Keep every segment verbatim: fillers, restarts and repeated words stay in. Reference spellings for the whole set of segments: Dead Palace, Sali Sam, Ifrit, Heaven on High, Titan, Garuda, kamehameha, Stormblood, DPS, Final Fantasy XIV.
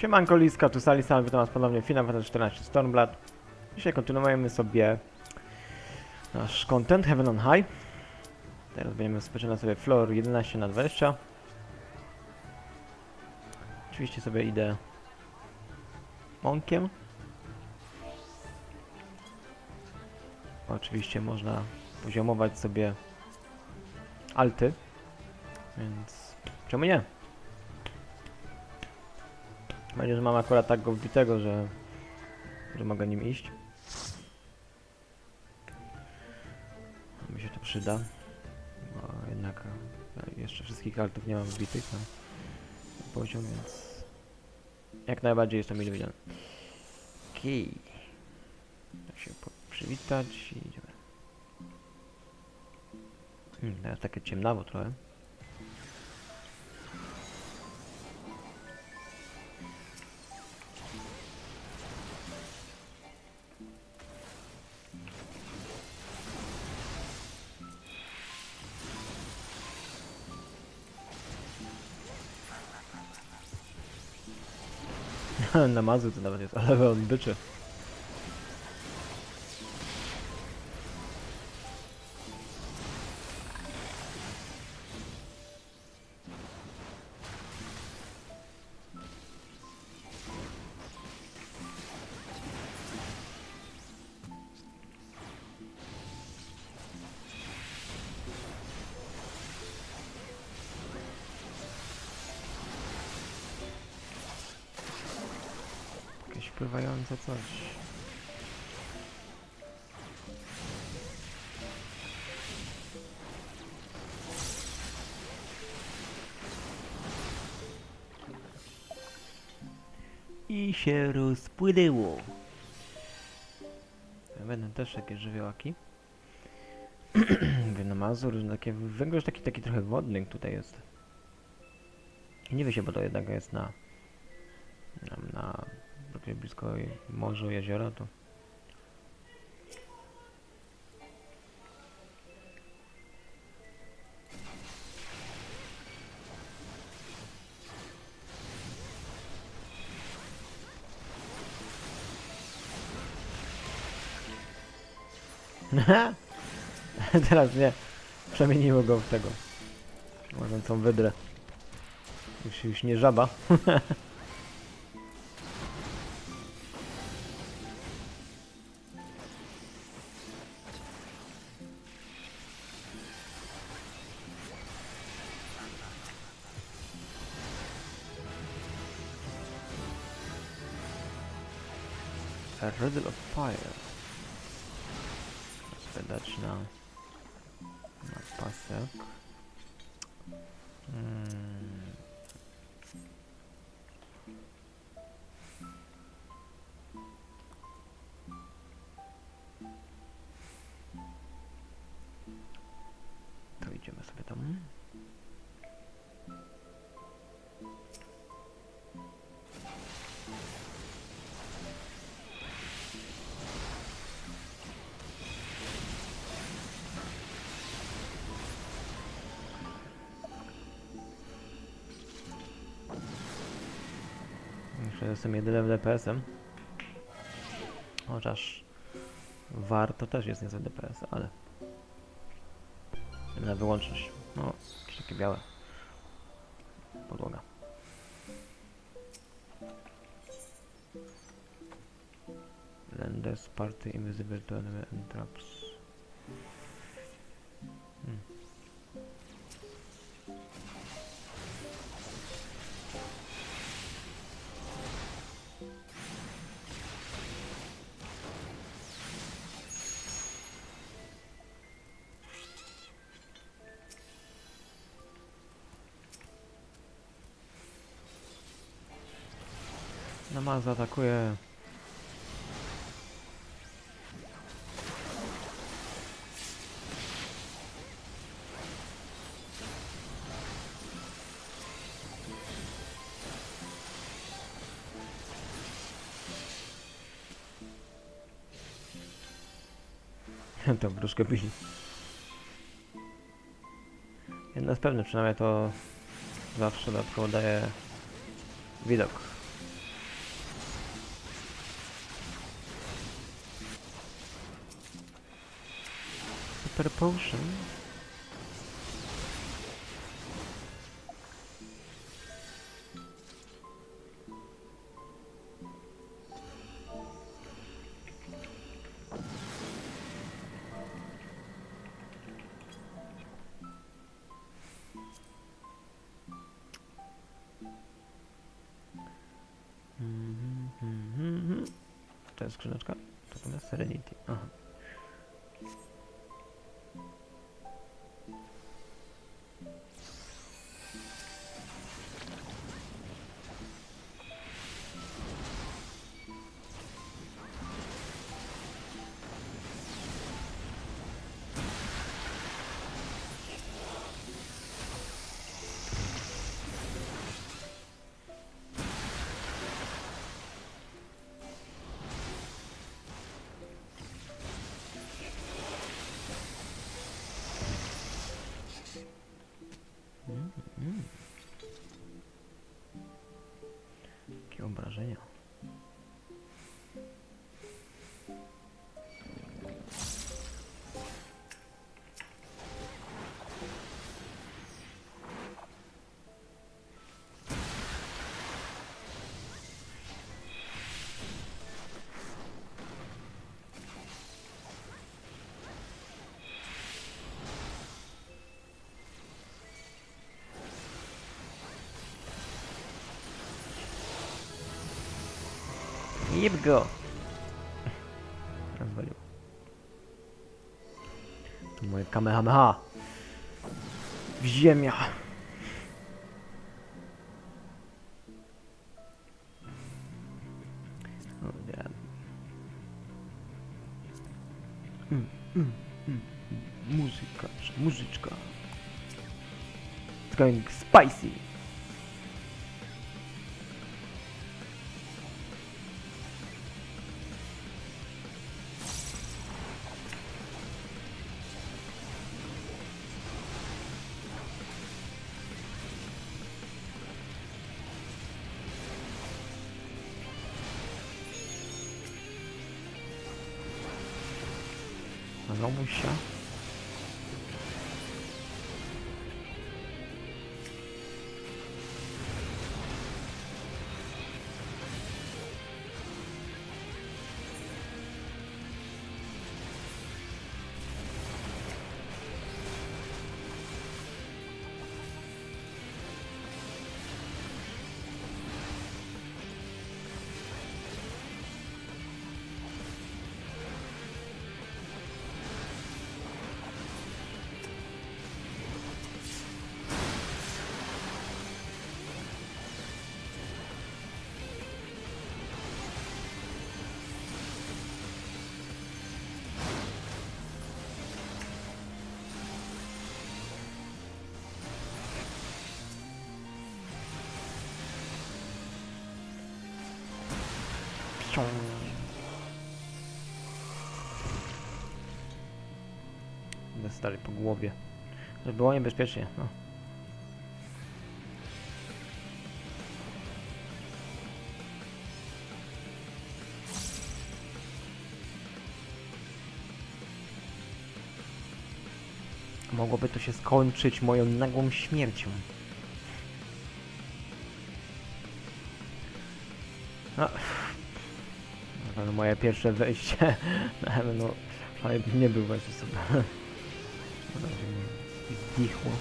Siemanko Liska, tu Sali Sam, witam was ponownie, Final Fantasy czternaście Stormblood. Dzisiaj kontynuujemy sobie nasz content, Heaven on High. Teraz będziemy rozpoczynać sobie floor jedenaście na dwadzieścia. Oczywiście sobie idę mąkiem. Oczywiście można poziomować sobie alty, więc czemu nie? Będzie, że mam akurat tak go wbitego, że, że mogę nim iść. Mi się to przyda, bo jednak jeszcze wszystkich altów nie mam wbitych na poziom, więc jak najbardziej jest to mile widziane. Okej. Okay. Tak się przywitać i idziemy. Hmm, teraz takie ciemnawo trochę. Na mazut to nawet jest, ale on byczy. Pływające coś. I się rozpłynęło. Będą też takie żywiołaki. Mówię, na Mazur, takie węgorz taki, taki trochę wodny tutaj jest. Nie wie się, bo to jednak jest na... na, na blisko morzu, jeziora, to... Teraz nie, przemieniło go w tego łażącą wydrę. Już, już nie żaba. A riddle of fire. Spędać na, na pasek. Hmm. To idziemy sobie tam. Jestem jedynym D P S-em. Chociaż warto też jest niezły D P S, ale na wyłączność. No, takie białe. Podłoga. Lenders party invisible to enemy and traps. Nama zaatakuje. Tam wróżkę bili. Jedno jest pewne, przynajmniej to zawsze dodatkowo daje widok. for the potion. To jest skrzyneczka, to będzie Serenity, aha. Obrażenia. Jeb go! Rozwalił. To moje kamehameha! W ziemia! Oh, yeah. mm, mm, mm, mm. Muzyka, muzyczka. It's going spicy! Znowu się. Ciąg. Będę stary po głowie. Żeby było niebezpiecznie, no. Mogłoby to się skończyć moją nagłą śmiercią. No. No, moje pierwsze wejście na Heaven on High nie był właśnie super. Zdichło.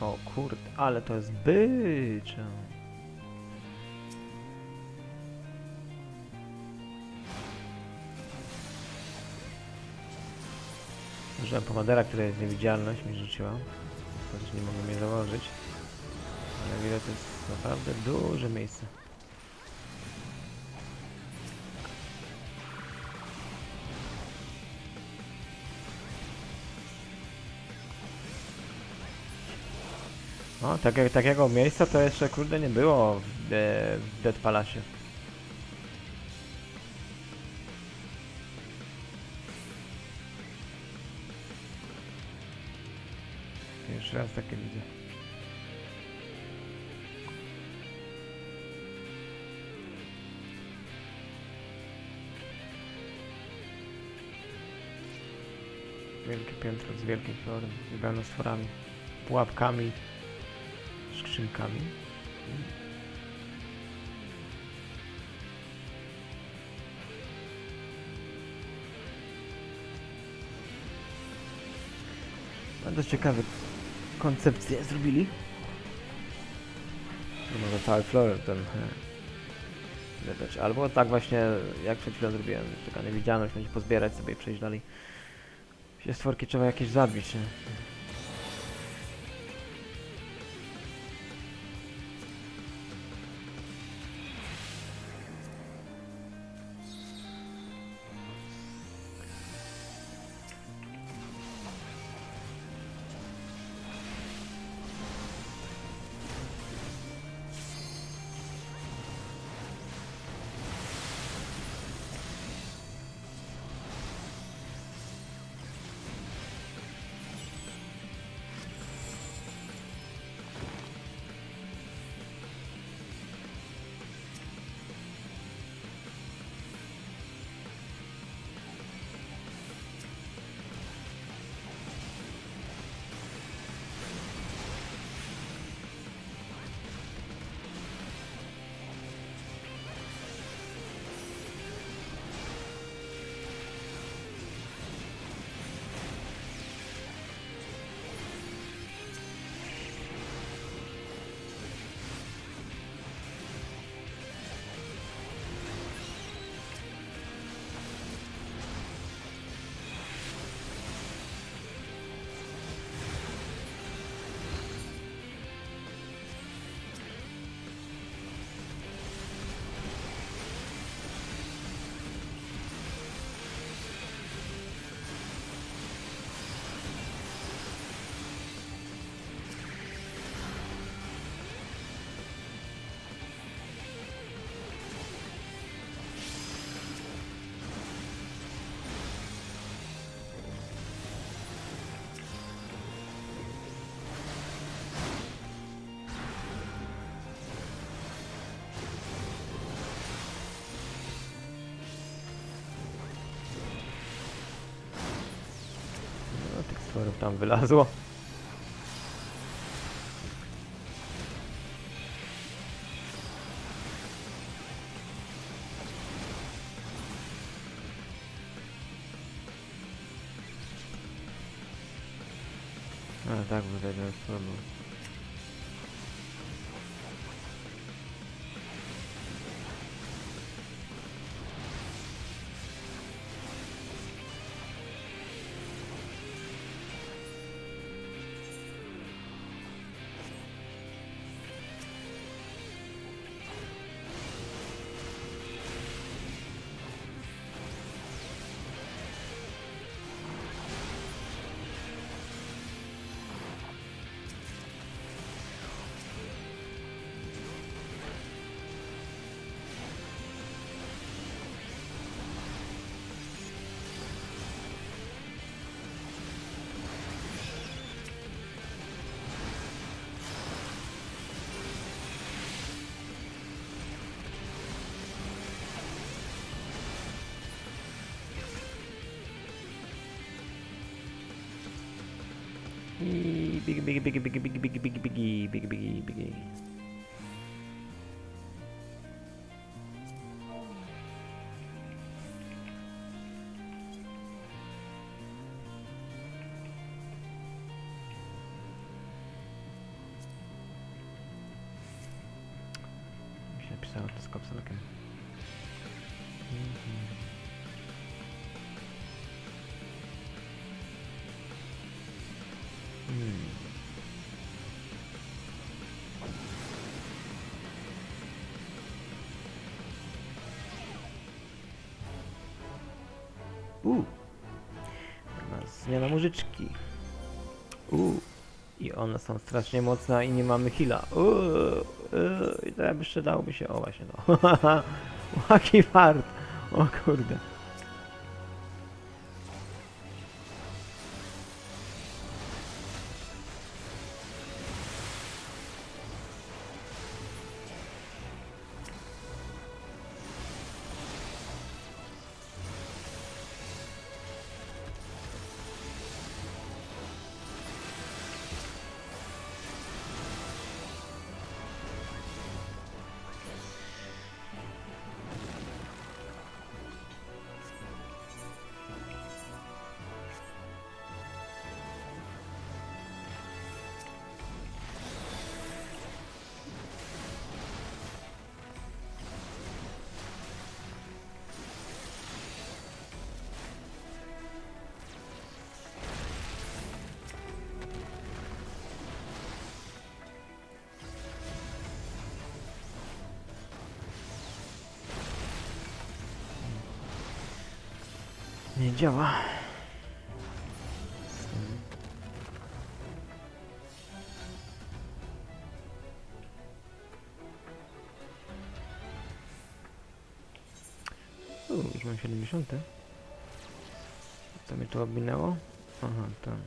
O kurde, ale to jest bycze. Użyłem pomadera, która jest niewidzialność, mi rzuciła. Chociaż nie mogę mnie założyć. Ale widać, to jest naprawdę duże miejsce. No, tak, takiego miejsca to jeszcze, kurde, nie było w, de, w Dead Palace. Jeszcze raz takie widzę. Wielkie piętro z wielkim florem, wybrane stworami, pułapkami, skrzynkami. Bardzo ciekawy koncepcję zrobili. Może cały floor ten wydać. Albo tak właśnie jak przed chwilą zrobiłem, taka niewidzialność, będzie pozbierać sobie i przejść dalej. Się stworki trzeba jakieś zabić. Nie? Tam wylazło. A tak wydaje się, że Biggie, biggie, biggie, biggie, biggie, biggie, biggie, biggie, biggie, biggie, biggie. Mi się napisało to z kopselkiem. Uuu, zmiana mużyczki. Uuu, i one są strasznie mocne i nie mamy heala. Uuu, i to jeszcze dałoby się, o właśnie no. Łaki wart, o kurde. Nie działa. U, już mam siedemdziesiąt. Co mnie tu obminęło? Aha, tam.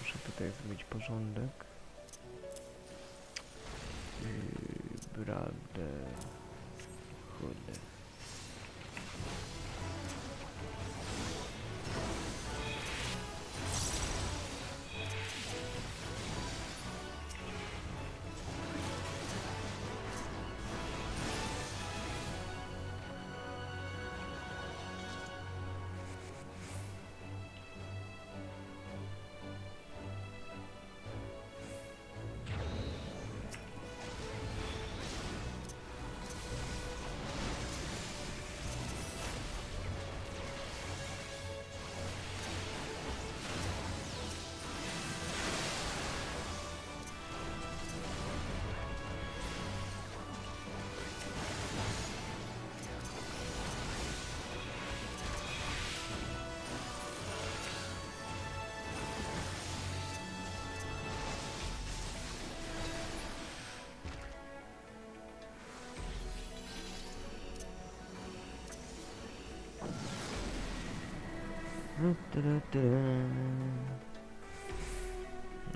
Muszę tutaj zrobić porządek. Brade. Chude.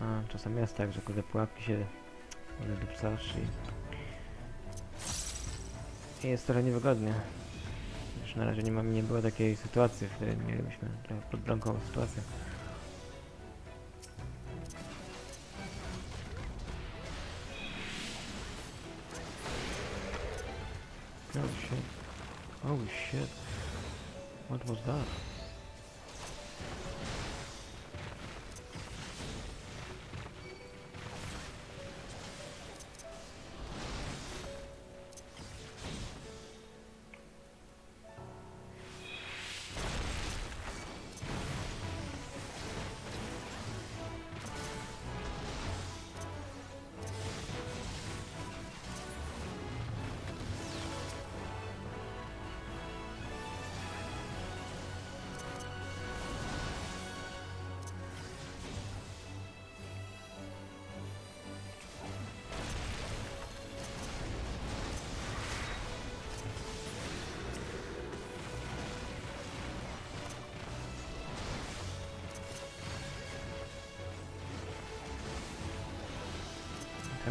No, czasem jest tak, że kurde pułapki się dopsasz i jest trochę niewygodnie. Już na razie nie, mam, nie było takiej sytuacji, w której mielibyśmy trochę podglądkową sytuację. Oh shit. Oh shit. What was that?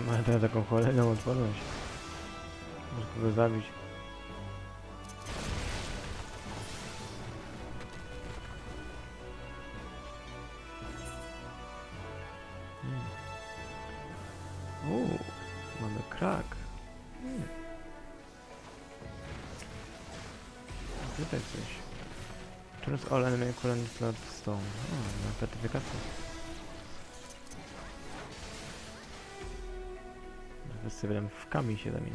Mam teraz taką kolejną odporność. Muszę go zabić. Hmm. Uuu, mamy krak. Hmm. Tutaj coś. Teraz all enemy current plot stone. O, na certyfikację. Wręcz w kamień się zamienia.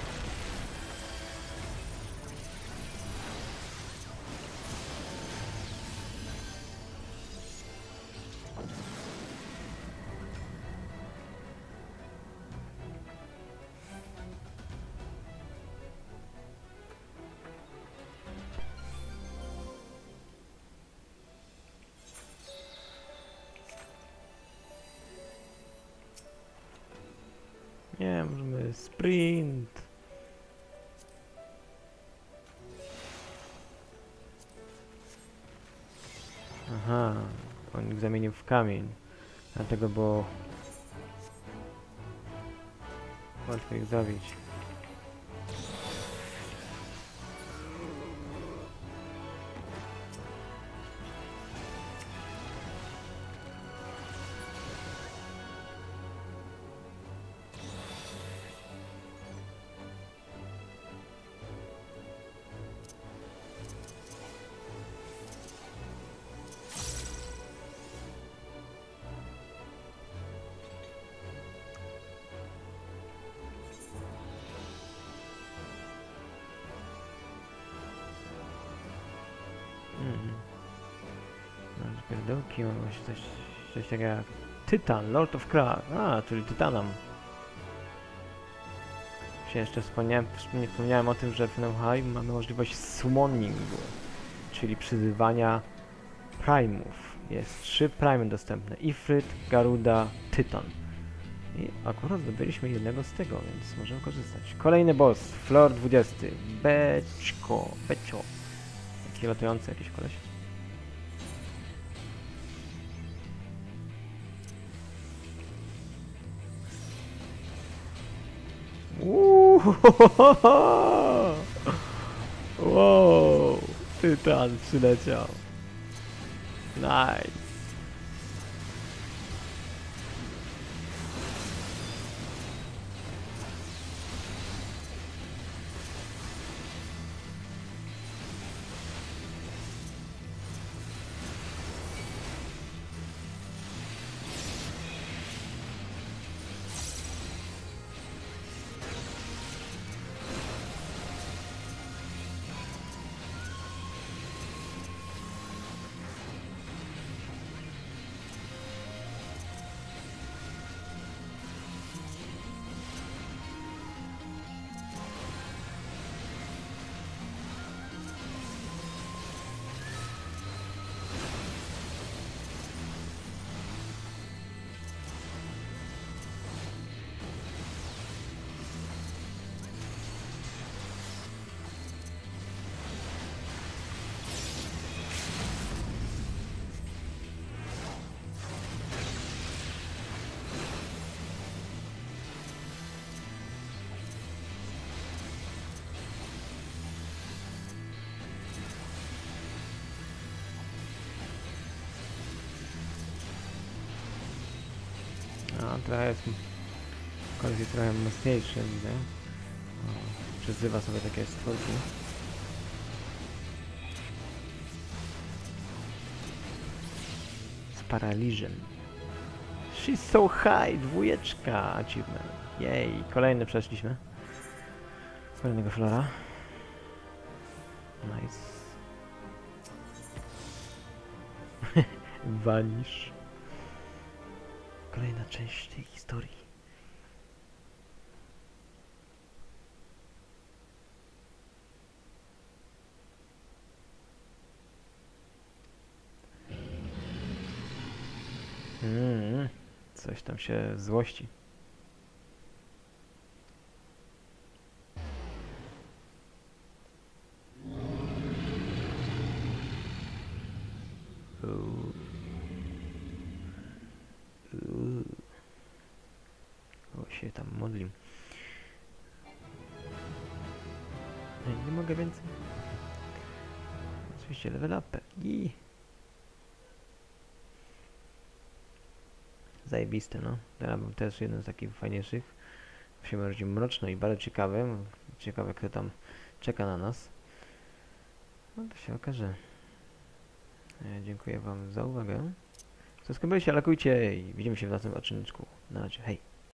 Nie, możemy sprint. Aha, on ich zamienił w kamień. Dlatego było łatwo ich zabić. Pierdołki, mam właśnie coś, coś takiego jak Titan, Lord of Crack. A, czyli Titanam. Się jeszcze wspomniałem, nie wspomniałem o tym, że w Heaven on High mamy możliwość summoningu, czyli przyzywania Primów. Jest trzy Primy dostępne. Ifrit, Garuda, Titan. I akurat zdobyliśmy jednego z tego, więc możemy korzystać. Kolejny boss, floor dwudziesty. Beczko, beczo. Taki latający jakiś koleś. Wow, Tytan przyleciał. Nice. Trochę jest kolej trochę mocniejszy, widzę. O, przyzywa sobie takie stwórki. Z paraliżem. She's so high! Dwójeczka! Achievement. Jej! Kolejny przeszliśmy. Kolejnego flora. Nice. Wanisz. Kolejna część tej historii. Mm, coś tam się złości. Się tam modlim. Nie, nie mogę więcej. Oczywiście level up. I zajebiste, no. Teraz był też jeden z takich fajniejszych. Się bardziej mroczno i bardzo ciekawy. Ciekawe, kto tam czeka na nas. No to się okaże. Ja dziękuję wam za uwagę. Zasubskrybujcie, lajkujcie i widzimy się w następnym odcineczku. Na razie, hej.